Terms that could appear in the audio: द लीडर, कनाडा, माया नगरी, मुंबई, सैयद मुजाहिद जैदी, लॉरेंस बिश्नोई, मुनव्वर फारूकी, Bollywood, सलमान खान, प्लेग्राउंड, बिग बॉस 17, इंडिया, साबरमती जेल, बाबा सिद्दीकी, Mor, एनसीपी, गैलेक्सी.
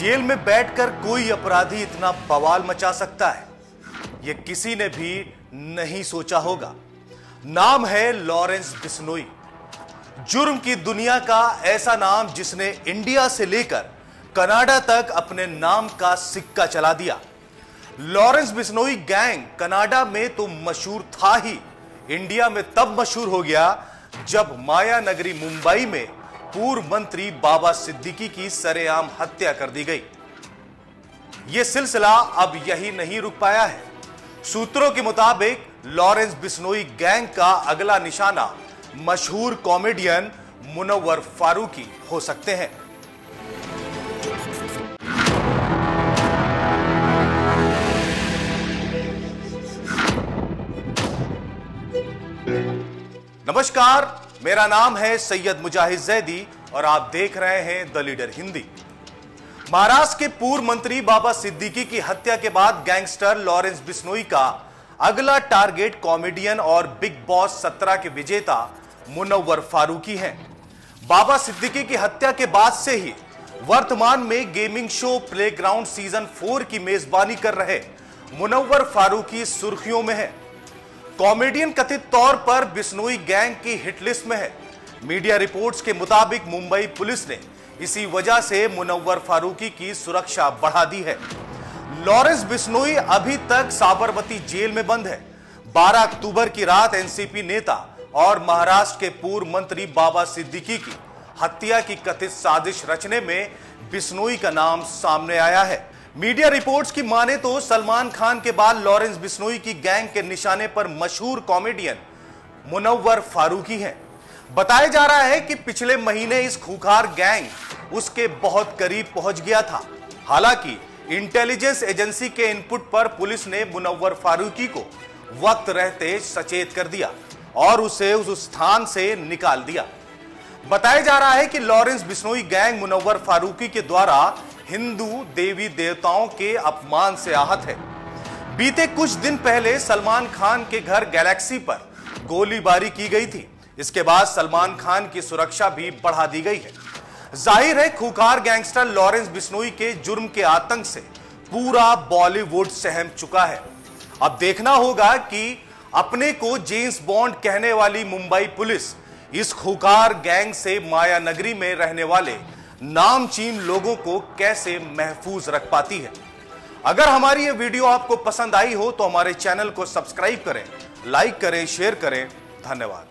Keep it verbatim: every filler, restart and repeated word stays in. Jail में बैठकर कोई अपराधी इतना बवाल मचा सकता है, ये किसी ने भी नहीं सोचा होगा। नाम है लॉरेंस बिश्नोई, जुर्म की दुनिया का ऐसा नाम जिसने इंडिया से लेकर कनाडा तक अपने नाम का सिक्का चला दिया। लॉरेंस बिश्नोई गैंग कनाडा में तो मशहूर था ही, इंडिया में तब मशहूर हो गया जब माया नगरी मुंबई में पूर्व मंत्री बाबा सिद्दीकी की सरेआम हत्या कर दी गई। यह सिलसिला अब यही नहीं रुक पाया है। सूत्रों के मुताबिक लॉरेंस बिश्नोई गैंग का अगला निशाना मशहूर कॉमेडियन मुनव्वर फारूकी हो सकते हैं। नमस्कार, मेरा नाम है सैयद मुजाहिद जैदी और आप देख रहे हैं द लीडर हिंदी। महाराष्ट्र के पूर्व मंत्री बाबा सिद्दीकी की हत्या के बाद गैंगस्टर लॉरेंस बिश्नोई का अगला टारगेट कॉमेडियन और बिग बॉस सत्रह के विजेता मुनव्वर फारूकी हैं। बाबा सिद्दीकी की हत्या के बाद से ही वर्तमान में gaming show प्लेग्राउंड season four की मेजबानी कर रहे मुनव्वर फारूकी सुर्खियों में है। कॉमेडियन कथित तौर पर बिश्नोई गैंग की हिटलिस्ट में है। मीडिया रिपोर्ट्स के मुताबिक मुंबई पुलिस ने इसी वजह से मुनव्वर फारूकी की सुरक्षा बढ़ा दी है। लॉरेंस बिश्नोई अभी तक साबरमती जेल में बंद है। बारह अक्टूबर की रात एनसीपी नेता और महाराष्ट्र के पूर्व मंत्री बाबा सिद्दीकी की हत्या की कथित साजिश रचने में बिश्नोई का नाम सामने आया है। मीडिया रिपोर्ट्स की माने तो सलमान खान के बाद लॉरेंस बिश्नोई की गैंग के निशाने पर मशहूर कॉमेडियन मुनव्वर फारूकी हैं। बताया जा रहा है कि पिछले महीने इस खूंखार गैंग उसके बहुत करीब पहुंच गया था। हालांकि इंटेलिजेंस एजेंसी के इनपुट पर पुलिस ने मुनव्वर फारूकी को वक्त रहते सचेत कर दिया और उसे उस स्थान से निकाल दिया। बताया जा रहा है कि लॉरेंस बिश्नोई गैंग मुनव्वर फारूकी के द्वारा हिंदू देवी देवताओं के अपमान से आहत है। बीते कुछ दिन पहले सलमान खान के घर गैलेक्सी पर गोलीबारी की गई थी। इसके बाद सलमान खान की सुरक्षा भी बढ़ा दी गई है। जाहिर है खूंखार गैंगस्टर लॉरेंस बिश्नोई के जुर्म के आतंक से पूरा बॉलीवुड सहम चुका है। अब देखना होगा कि अपने को जेम्स बॉन्ड कहने वाली मुंबई पुलिस इस खूंखार गैंग से माया नगरी में रहने वाले नामचीन लोगों को कैसे महफूज रख पाती है। अगर हमारी ये वीडियो आपको पसंद आई हो तो हमारे चैनल को सब्सक्राइब करें, लाइक करें, शेयर करें। धन्यवाद।